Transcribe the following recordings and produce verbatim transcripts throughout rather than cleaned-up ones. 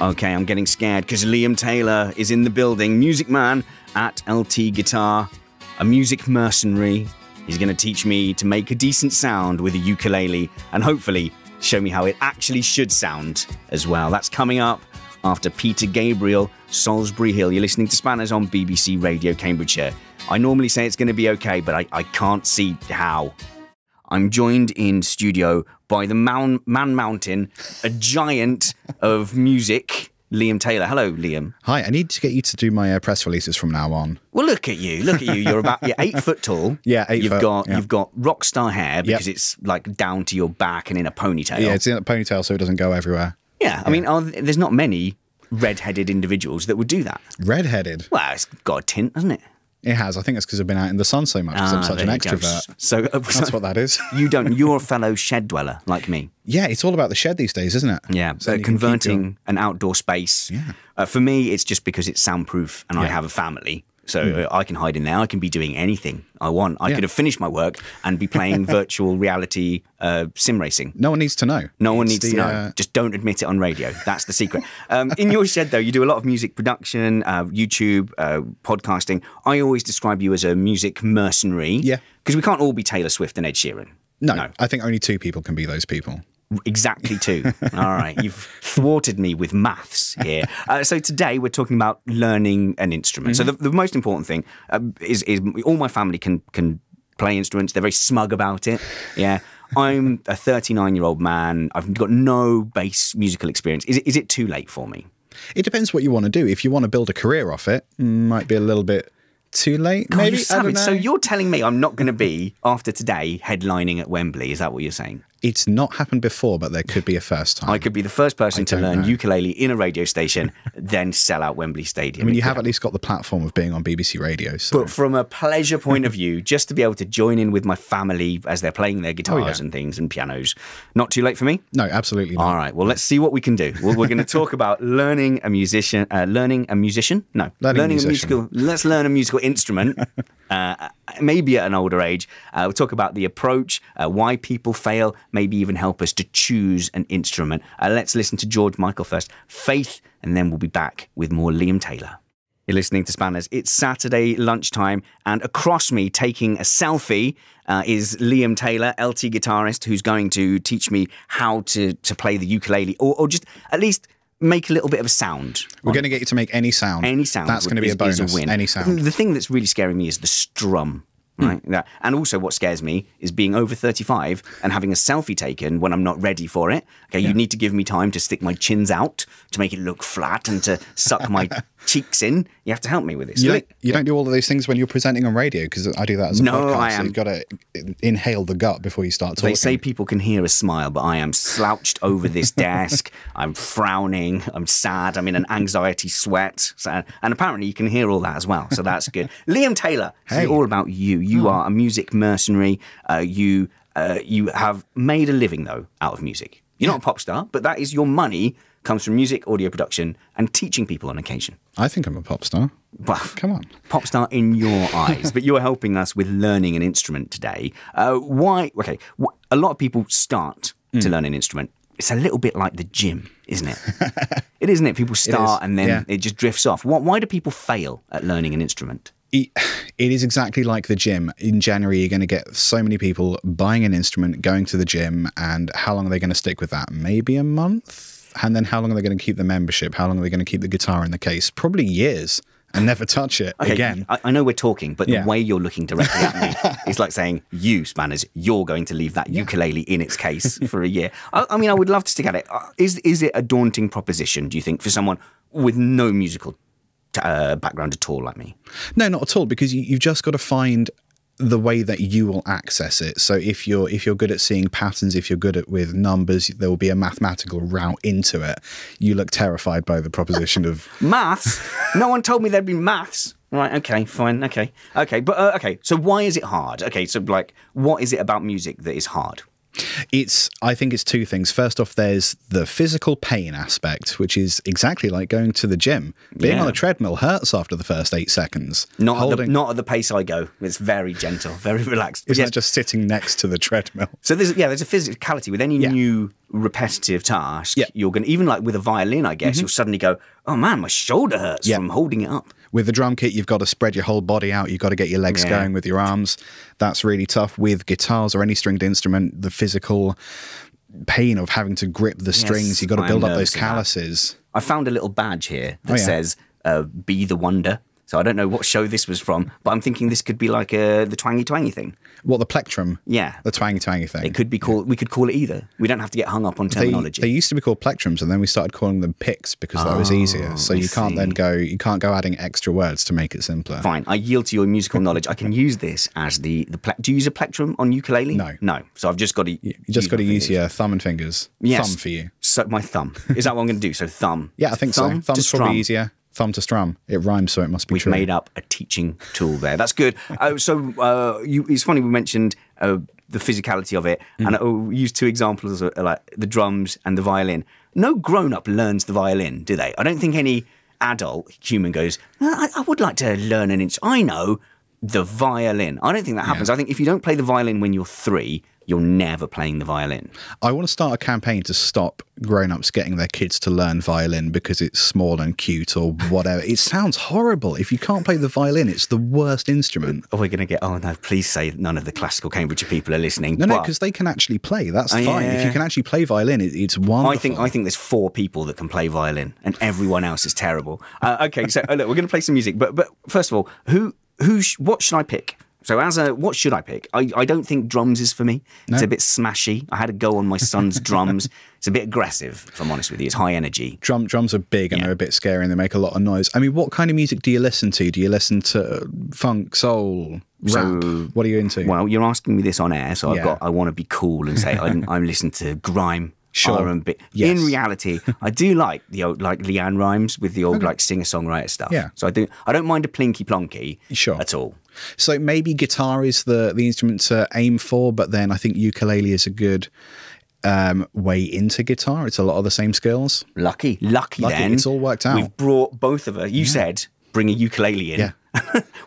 Okay, I'm getting scared because Liam Taylor is in the building. Music man at L T Guitar, a music mercenary. He's going to teach me to make a decent sound with a ukulele and hopefully show me how it actually should sound as well. That's coming up after Peter Gabriel, Salisbury Hill. You're listening to Spanners on B B C Radio Cambridgeshire. I normally say it's going to be okay, but I, I can't see how. I'm joined in studio by the Man, Man Mountain, a giant of music, Liam Taylor. Hello, Liam. Hi, I need to get you to do my uh, press releases from now on. Well, look at you. Look at you. You're about you're eight foot tall. Yeah, eight you've foot. Got, yeah. You've got rock star hair because yep. it's like down to your back and in a ponytail. Yeah, it's in a ponytail so it doesn't go everywhere. Yeah, I yeah. mean, are, there's not many red-headed individuals that would do that. Red-headed? Well, it's got a tint, hasn't it? It has. I think that's because I've been out in the sun so much because ah, I'm such an extrovert. Goes. So uh, that's what that is. you don't. You're a fellow shed dweller like me. Yeah, it's all about the shed these days, isn't it? Yeah, so uh, converting an outdoor space. Yeah. Uh, for me, it's just because it's soundproof and yeah. I have a family, so mm. I can hide in there. I can be doing anything I want. I yeah. could have finished my work and be playing virtual reality uh, sim racing. No one needs to know. No one it's needs the, to know. Uh... Just don't admit it on radio. That's the secret. Um, in your shed, though, you do a lot of music production, uh, YouTube, uh, podcasting. I always describe you as a music mercenary. Yeah. Because we can't all be Taylor Swift and Ed Sheeran. No, no. I think only two people can be those people. Exactly two. All right. You've thwarted me with maths here. Uh, so today we're talking about learning an instrument. Mm-hmm. So the, the most important thing uh, is, is all my family can, can play instruments. They're very smug about it. Yeah. I'm a thirty-nine-year-old man. I've got no bass musical experience. Is it, is it too late for me? It depends what you want to do. If you want to build a career off it, it might be a little bit... Too late, God, maybe? I don't know. So you're telling me I'm not going to be, after today, headlining at Wembley. Is that what you're saying? It's not happened before, but there could be a first time. I could be the first person I to learn know. ukulele in a radio station, then sell out Wembley Stadium. I mean, you have at least got the platform of being on B B C Radio. So. But from a pleasure point of view, just to be able to join in with my family as they're playing their guitars oh, yeah. and things and pianos, not too late for me? No, absolutely not. All right, well, let's see what we can do. Well, we're going to talk about learning a musician, uh, learning a musician? No, learning, learning a, musician. a musical, let's learn a musical instrument, uh, maybe at an older age. Uh, we'll talk about the approach, uh, why people fail, maybe even help us to choose an instrument. Uh, let's listen to George Michael first, Faith, and then we'll be back with more Liam Taylor. You're listening to Spanners. It's Saturday lunchtime, and across me taking a selfie uh, is Liam Taylor, L T guitarist, who's going to teach me how to, to play the ukulele, or, or just at least... make a little bit of a sound. We're going to get you to make any sound. Any sound. That's going to be a bonus. Any sound. The thing that's really scaring me is the strum. Right? Mm. And also what scares me is being over thirty-five and having a selfie taken when I'm not ready for it. Okay, yeah. You need to give me time to stick my chins out, to make it look flat and to suck my cheeks in. You have to help me with this. You, don't, you yeah. don't do all of those things when you're presenting on radio, because I do that as a no, podcast. I am. So you've got to inhale the gut before you start talking. They say people can hear a smile, but I am slouched over this desk. I'm frowning. I'm sad. I'm in an anxiety sweat. So, and apparently you can hear all that as well. So that's good. Liam Taylor, hey. It's all about you. You are a music mercenary. Uh, you uh, you have made a living, though, out of music. You're yeah. not a pop star, but that is your money comes from music, audio production, and teaching people on occasion. I think I'm a pop star. Buff. Come on. Pop star in your eyes. But you're helping us with learning an instrument today. Uh, why? Okay, wh a lot of people start mm. to learn an instrument. It's a little bit like the gym, isn't it? it isn't it? People start and then yeah. it just drifts off. Why, why do people fail at learning an instrument? It is exactly like the gym. In January, you're going to get so many people buying an instrument, going to the gym, and how long are they going to stick with that? Maybe a month? And then how long are they going to keep the membership? How long are they going to keep the guitar in the case? Probably years and never touch it okay, again. I, I know we're talking, but yeah. the way you're looking directly at me is like saying, you, Spanners, you're going to leave that yeah. ukulele in its case for a year. I, I mean, I would love to stick at it. Is, is it a daunting proposition, do you think, for someone with no musical Uh, background at all like me? No, not at all, because you, you've just got to find the way that you will access it. So if you're if you're good at seeing patterns, if you're good at with numbers, there will be a mathematical route into it. You look terrified by the proposition of maths. No one told me there'd be maths. Right, okay, fine, okay, okay, but uh, okay, so why is it hard? Okay, so like, what is it about music that is hard? It's, I think it's two things. First off, there's the physical pain aspect, which is exactly like going to the gym. Being yeah. on a treadmill hurts after the first eight seconds. Not, Holding... at, the, not at the pace I go. It's very gentle, very relaxed. It's yeah. not just sitting next to the treadmill. So there's, yeah, there's a physicality with any yeah. new repetitive task. Yeah. You're going to, even like with a violin, I guess, mm-hmm. you'll suddenly go, oh man, my shoulder hurts yeah. from holding it up. With the drum kit, you've got to spread your whole body out. You've got to get your legs yeah. going with your arms. That's really tough. With guitars or any stringed instrument, the physical pain of having to grip the yes, strings, you've got to build up those calluses. That. I found a little badge here that oh, yeah. says, uh, be the wonder. So I don't know what show this was from, but I'm thinking this could be like uh, the twangy twangy thing. Well, the plectrum. Yeah. The twangy twangy thing. It could be called, we could call it either. We don't have to get hung up on terminology. They, they used to be called plectrums, and then we started calling them picks because oh, that was easier. So you I can't see. then go, you can't go adding extra words to make it simpler. Fine. I yield to your musical knowledge. I can use this as the, the plectrum. Do you use a plectrum on ukulele? No. No. So I've just got to. You just got to use your thumb and fingers. Yes. Thumb for you. So my thumb. Is that what I'm going to do? So thumb. Yeah, I think thumb so. Thumb's probably strum. easier. Thumb to strum. It rhymes, so it must be We've true. We've made up a teaching tool there. That's good. uh, so uh, you, it's funny we mentioned uh, the physicality of it, mm. and I used two examples, of, uh, like the drums and the violin. No grown-up learns the violin, do they? I don't think any adult human goes, well, I, I would like to learn an instrument. I know the violin. I don't think that happens. Yeah. I think if you don't play the violin when you're three, you're never playing the violin. I want to start a campaign to stop grown-ups getting their kids to learn violin because it's small and cute or whatever. It sounds horrible. If you can't play the violin, it's the worst instrument. Are we going to get, oh no, please say none of the classical Cambridgeshire people are listening. No, but... no, because they can actually play. That's oh, fine. Yeah, yeah. If you can actually play violin, it, it's wonderful. I think, I think there's four people that can play violin and everyone else is terrible. Uh, okay, so oh, look, we're going to play some music. But, but first of all, who, who sh what should I pick? So as a, what should I pick? I, I don't think drums is for me. No. It's a bit smashy. I had a go on my son's drums. It's a bit aggressive, if I'm honest with you. It's high energy. Drum, drums are big and yeah. they're a bit scary and they make a lot of noise. I mean, what kind of music do you listen to? Do you listen to funk, soul, rap? So, what are you into? Well, you're asking me this on air, so yeah. I've got, I want to be cool and say I, I listen to grime. Sure. R and B. Yes. In reality, I do like the old, like Leanne Rimes with the old, okay. like singer-songwriter stuff. Yeah. So I do. I don't mind a plinky plonky. Sure. At all. So maybe guitar is the the instrument to aim for, but then I think ukulele is a good um, way into guitar. It's a lot of the same skills. Lucky, lucky. lucky then it's all worked out. We've brought both of us. You yeah. said bring a ukulele in. Yeah.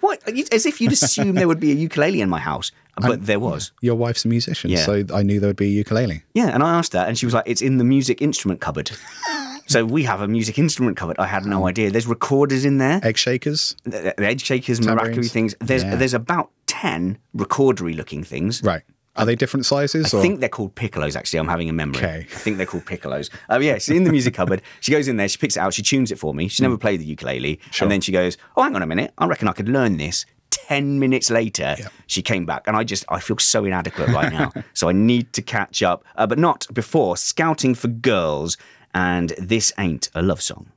What? As if you'd assume there would be a ukulele in my house, but I'm, there was. Your wife's a musician, yeah. so I knew there would be a ukulele. Yeah, and I asked her, and she was like, it's in the music instrument cupboard. So we have a music instrument cupboard. I had no idea. There's recorders in there. Egg shakers. The, the egg shakers, maracas things. There's, yeah. there's about ten recordery-looking things. Right. Are they different sizes? I or? think they're called piccolos, actually. I'm having a memory. Okay. I think they're called piccolos. Oh, um, yeah, she's in the music cupboard. She goes in there, she picks it out, she tunes it for me. She's never played the ukulele. Sure. And then she goes, oh, hang on a minute. I reckon I could learn this. Ten minutes later, yep. she came back. And I just, I feel so inadequate right now. So I need to catch up. Uh, but not before Scouting for Girls and This Ain't a Love Song.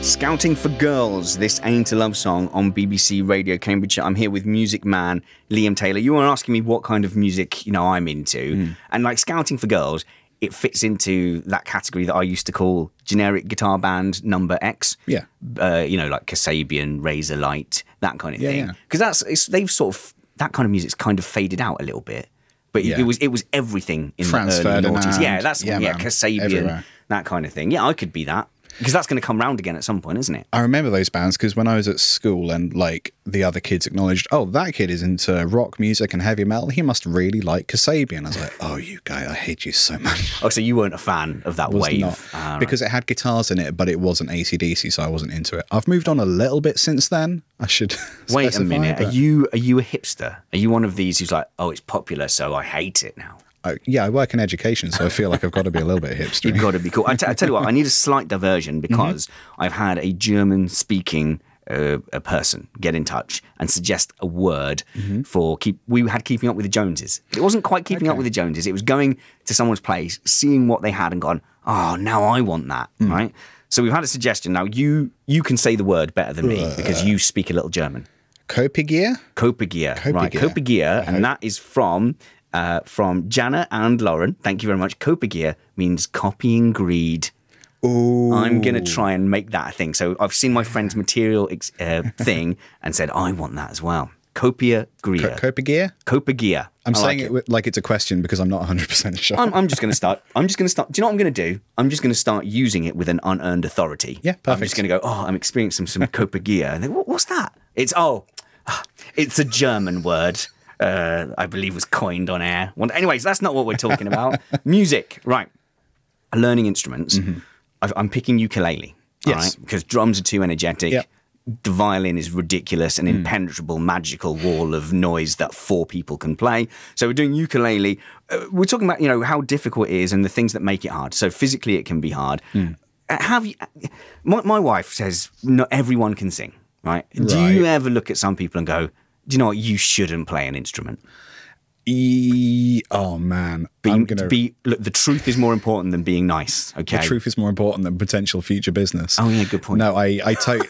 Scouting for Girls, This Ain't a Love Song on B B C Radio Cambridgeshire. I'm here with music man Liam Taylor. You were asking me what kind of music, you know, I'm into. Mm. And like Scouting for Girls, it fits into that category that I used to call generic guitar band number X. Yeah. Uh, you know, like Kasabian, Razor Light, that kind of yeah, thing. Because yeah. that's, it's, they've sort of, that kind of music's kind of faded out a little bit. But yeah. it was it was everything in France the early noughties. Yeah, that's, yeah, yeah Kasabian, everywhere. That kind of thing. Yeah, I could be that. Because that's going to come round again at some point, isn't it? I remember those bands because when I was at school and, like, the other kids acknowledged, oh, that kid is into rock music and heavy metal. He must really like Kasabian. I was like, oh, you guy, I hate you so much. Oh, so you weren't a fan of that was wave? Not, ah, because right. it had guitars in it, but it wasn't A C D C, so I wasn't into it. I've moved on a little bit since then. I should Wait specify, a minute. But... Are you, are you a hipster? Are you one of these who's like, oh, it's popular, so I hate it now? Yeah, I work in education, so I feel like I've got to be a little bit hipster. You've got to be cool. I, t I tell you what, I need a slight diversion because mm-hmm. I've had a German-speaking uh, a person get in touch and suggest a word mm-hmm. for keep. We had Keeping Up with the Joneses. It wasn't quite Keeping okay. Up with the Joneses. It was going to someone's place, seeing what they had and gone, oh, now I want that, mm. right? So we've had a suggestion. Now, you, you can say the word better than me uh. because you speak a little German. Copagia? Copagia, Copagia. right. Copagia, and that is from... Uh, from Jana and Lauren. Thank you very much. Copagia means copying greed. Ooh. I'm going to try and make that a thing. So I've seen my friend's material ex uh, thing and said, I want that as well. Copia Gria. Copagia? Copagia. I'm I saying like it, it like it's a question because I'm not one hundred percent sure. I'm, I'm just going to start. I'm just going to start. Do you know what I'm going to do? I'm just going to start using it with an unearned authority. Yeah, perfect. I'm just going to go, oh, I'm experiencing some Copagia. And then, what, what's that? It's, oh, it's a German word. Uh, I believe was coined on air. Anyways, that's not what we're talking about. Music, right. Learning instruments. Mm-hmm. I've, I'm picking ukulele. Yes. Right? Because drums are too energetic. Yep. The violin is ridiculous, an mm. impenetrable, magical wall of noise that four people can play. So we're doing ukulele. Uh, we're talking about, you know, how difficult it is and the things that make it hard. So physically it can be hard. Mm. Uh, have you, my, my wife says not everyone can sing, right? right? Do you ever look at some people and go, do you know what? You shouldn't play an instrument. E oh, man. Being, I'm gonna... be, look, the truth is more important than being nice, okay? The truth is more important than potential future business. Oh, yeah, good point. No, I, I totally...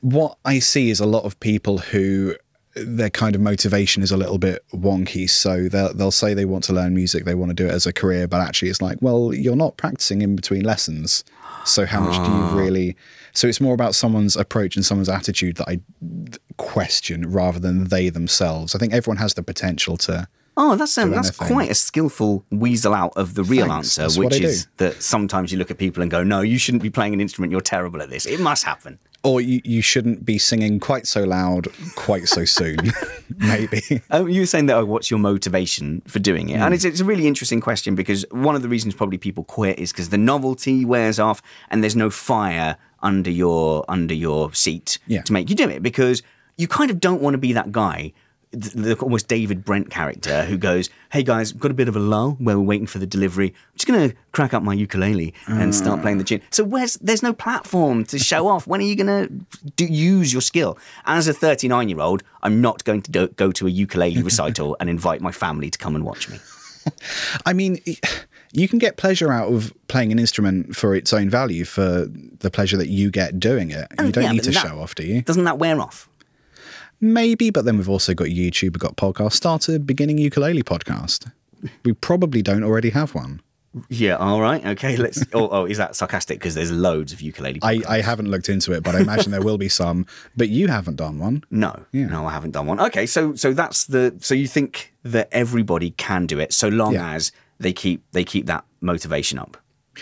What I see is a lot of people who their kind of motivation is a little bit wonky. So they'll, they'll say they want to learn music, they want to do it as a career, but actually it's like, well, you're not practicing in between lessons. So how much oh. do you really... So it's more about someone's approach and someone's attitude that I question rather than they themselves. I think everyone has the potential to... Oh, that's um, that's quite a skillful weasel out of the real Thanks. answer, that's which is do. that sometimes you look at people and go, no, you shouldn't be playing an instrument. You're terrible at this. It must happen. Or you, you shouldn't be singing quite so loud, quite so soon, maybe. Um, you were saying that, oh, what's your motivation for doing it? Mm. And it's, it's a really interesting question because one of the reasons probably people quit is because the novelty wears off and there's no fire under your, under your seat yeah. to make you do it, because you kind of don't want to be that guy, the, the almost David Brent character who goes, hey guys, got a bit of a lull where we're waiting for the delivery. I'm just going to crack up my ukulele and start playing the tune. So where's, there's no platform to show off. When are you going to use your skill? As a thirty-nine-year-old, I'm not going to do, go to a ukulele recital and invite my family to come and watch me. I mean, you can get pleasure out of playing an instrument for its own value, for the pleasure that you get doing it. And you don't yeah, need to that, show off, do you? Doesn't that wear off? Maybe, but then we've also got YouTube, we've got podcasts. Start a beginning ukulele podcast. We probably don't already have one. Yeah, all right, okay, let's... Oh, oh is that sarcastic? Because there's loads of ukulele podcasts. I, I haven't looked into it, but I imagine there will be some. But you haven't done one. No, yeah. no, I haven't done one. Okay, so so that's the... So you think that everybody can do it, so long yeah. as they keep they keep that motivation up?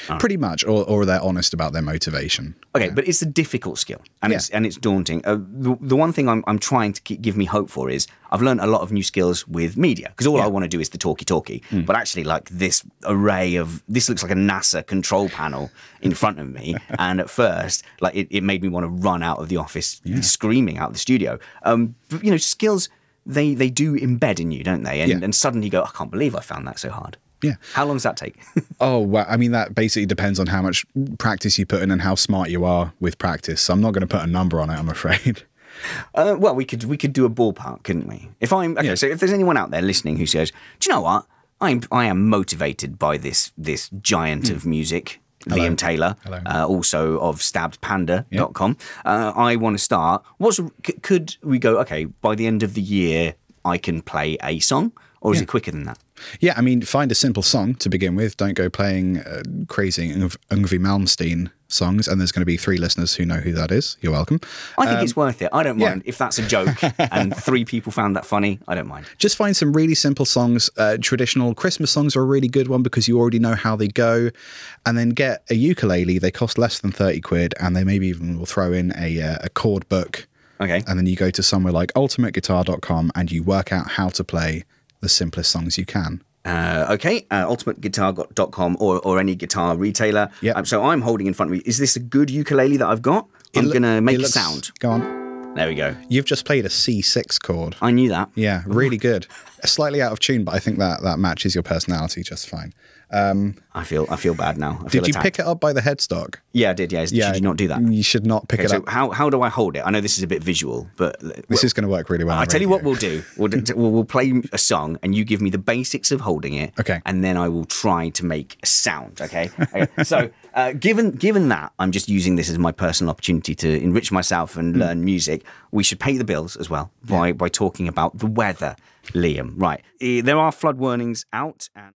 Oh. Pretty much, or, or they're honest about their motivation. Okay, yeah. but it's a difficult skill, and yeah. it's and it's daunting. Uh, the, the one thing I'm, I'm trying to keep, give me hope for is I've learned a lot of new skills with media, because all yeah. I want to do is the talkie-talkie, mm. but actually like this array of, this looks like a NASA control panel in front of me, and at first like it, it made me want to run out of the office yeah. screaming out of the studio. Um, but, you know, skills, they, they do embed in you, don't they? And, yeah. and suddenly you go, I can't believe I found that so hard. Yeah. How long does that take? oh, well, I mean, that basically depends on how much practice you put in and how smart you are with practice. So I'm not going to put a number on it, I'm afraid. Uh, well, we could we could do a ballpark, couldn't we? If I'm okay, yeah. so if there's anyone out there listening who says, "Do you know what? I'm I am motivated by this this giant mm. of music, Hello. Liam Taylor, uh, also of Stabbed Panda dot com. Yeah. Uh, I want to start. What's could we go? Okay, by the end of the year, I can play a song." Or is yeah. it quicker than that? Yeah, I mean, find a simple song to begin with. Don't go playing uh, crazy Yngwie Malmsteen songs. And there's going to be three listeners who know who that is. You're welcome. I think um, it's worth it. I don't mind yeah. if that's a joke and three people found that funny. I don't mind. Just find some really simple songs. Uh, traditional Christmas songs are a really good one because you already know how they go. And then get a ukulele. They cost less than thirty quid. And they maybe even will throw in a, uh, a chord book. Okay. And then you go to somewhere like ultimate guitar dot com and you work out how to play the simplest songs you can. Uh, okay, uh, ultimate guitar dot com or, or any guitar retailer. Yep. Um, so I'm holding in front of me. Is this a good ukulele that I've got? I'm going to make a sound. Go on. There we go. You've just played a C six chord. I knew that. Yeah, really good. Slightly out of tune, but I think that, that matches your personality just fine. Um, I feel I feel bad now. I did feel you pick it up by the headstock? Yeah, I did. Yeah, yeah, should you not do that? You should not pick okay, it so up. How how do I hold it? I know this is a bit visual, but this is going to work really well. I tell radio. you what we'll do. We'll, do we'll we'll play a song, and you give me the basics of holding it. Okay, and then I will try to make a sound. Okay. okay. So uh, given given that I'm just using this as my personal opportunity to enrich myself and mm. learn music, we should pay the bills as well by yeah. by talking about the weather, Liam. Right, there are flood warnings out and.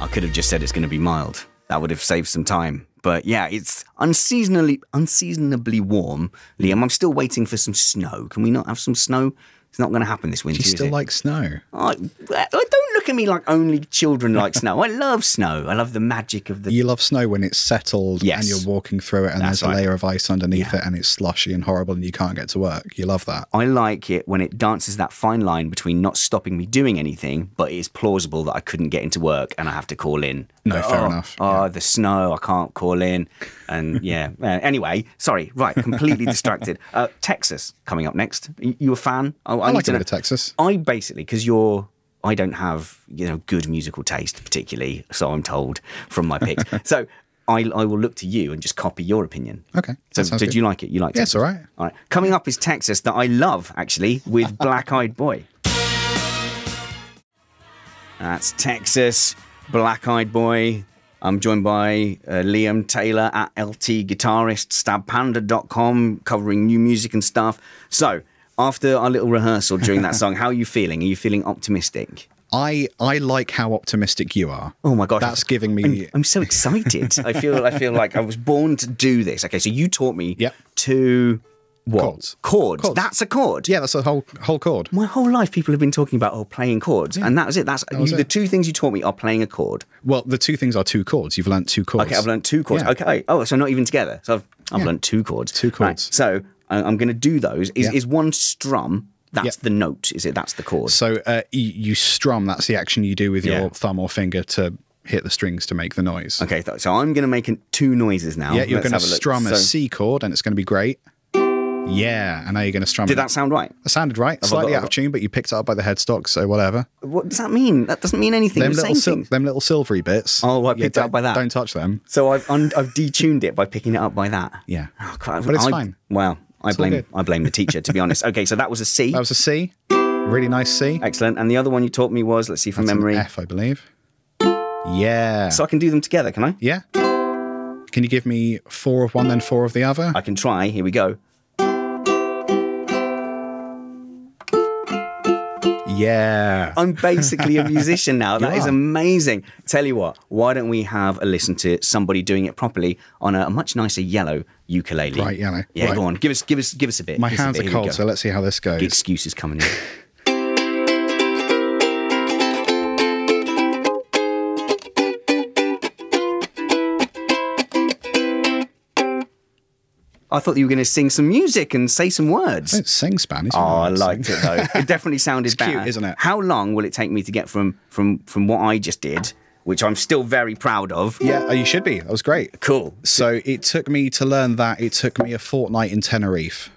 I could have just said it's going to be mild. That would have saved some time. But yeah, it's unseasonably, unseasonably warm, Liam. I'm still waiting for some snow. Can we not have some snow It's not going to happen this winter. Do you still like snow? I, I don't look at me like only children like snow. I love snow. I love the magic of the... You love snow when it's settled yes. and you're walking through it and That's there's right. a layer of ice underneath yeah. it and it's slushy and horrible and you can't get to work. You love that. I like it when it dances that fine line between not stopping me doing anything, but it's plausible that I couldn't get into work and I have to call in. No, but, fair oh, enough. Oh, yeah. the snow, I can't call in. And yeah. Uh, anyway, sorry. Right. Completely distracted. Uh, Texas coming up next. You, you a fan? I, I, I like to go to Texas. I basically, because you're, I don't have, you know, good musical taste particularly, so I'm told from my picks. so I, I will look to you and just copy your opinion. Okay. So, so do you like it? You like Texas? Yes, all right. All right. Coming up is Texas, that I love, actually, with Black Eyed Boy. That's Texas, Black Eyed Boy. I'm joined by uh, Liam Taylor at L T Guitarist, Stab Panda dot com, covering new music and stuff. So, after our little rehearsal during that song, how are you feeling? Are you feeling optimistic? I I like how optimistic you are. Oh my gosh. That's giving me I'm, I'm so excited. I feel I feel like I was born to do this. Okay, so you taught me yep. to what? Chords. Chords. Chords. That's a chord. Yeah, that's a whole whole chord. My whole life people have been talking about oh playing chords yeah. and that was it. That's that was you, it. The two things you taught me are playing a chord. Well, the two things are two chords. You've learnt two chords. Okay, I've learnt two chords. Yeah. Okay. Oh, so not even together. So I've I've yeah. learnt two chords. Two chords. Right, so I'm going to do those. Is, yep. is one strum, that's yep. the note, is it? That's the chord. So uh, you, you strum, that's the action you do with yeah. your thumb or finger to hit the strings to make the noise. Okay, so I'm going to make two noises now. Yeah, you're going to strum a C chord and it's going to be great. Yeah, and now you're going to strum. Did that sound right? It sounded right. Have Slightly got, out of tune, but you picked it up by the headstock, so whatever. What does that mean? That doesn't mean anything. Them, little, sil them little silvery bits. Oh, I picked yeah, it up by that. Don't touch them. So I've, I've detuned it by picking it up by that. Yeah. Oh, God, but it's I, fine. Wow. I blame, I blame the teacher, to be honest. Okay, so that was a C. That was a C. Really nice C. Excellent. And the other one you taught me was, let's see from That's memory. An F, I believe. Yeah. So I can do them together, can I? Yeah. Can you give me four of one, then four of the other? I can try. Here we go. Yeah. I'm basically a musician now. That is amazing. Tell you what, why don't we have a listen to somebody doing it properly on a much nicer yellow ukulele? Right, yellow. Yeah, right. Go on. Give us give us give us a bit. My give hands bit. are Here cold, so let's see how this goes. The excuse is coming in. I thought you were going to sing some music and say some words. I don't sing Spanish. Oh, I liked it though. It definitely sounded it's better. Cute, isn't it? How long will it take me to get from from from what I just did, which I'm still very proud of? Yeah, you should be. That was great. Cool. So it took me to learn that. It took me a fortnight in Tenerife.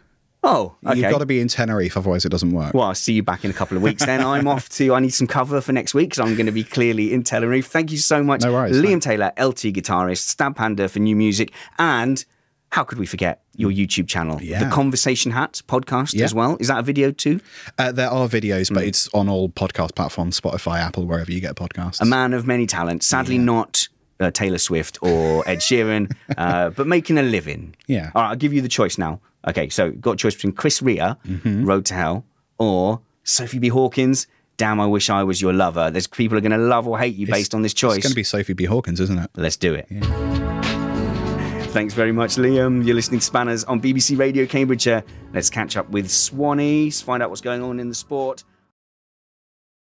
Oh, okay. You've got to be in Tenerife, otherwise it doesn't work. Well, I'll see you back in a couple of weeks then. I'm off to, I need some cover for next week, because I'm going to be clearly in Tenerife. Thank you so much. No worries. Liam thanks. Taylor, L T Guitarist, Stab Panda for new music, and... how could we forget your YouTube channel? Yeah. The Conversation Hat podcast yeah. as well. Is that a video too? Uh, there are videos, but mm. it's on all podcast platforms, Spotify, Apple, wherever you get podcasts. A man of many talents. Sadly yeah. not uh, Taylor Swift or Ed Sheeran, uh, but making a living. Yeah. All right, I'll give you the choice now. Okay, so got a choice between Chris Rea, mm-hmm. Road to Hell, or Sophie B Hawkins, Damn I Wish I Was Your Lover. There's people are going to love or hate you it's, based on this choice. It's going to be Sophie B Hawkins, isn't it? Let's do it. Yeah. Thanks very much, Liam. You're listening to Spanners on B B C Radio Cambridgeshire. Let's catch up with Swanee, find out what's going on in the sport.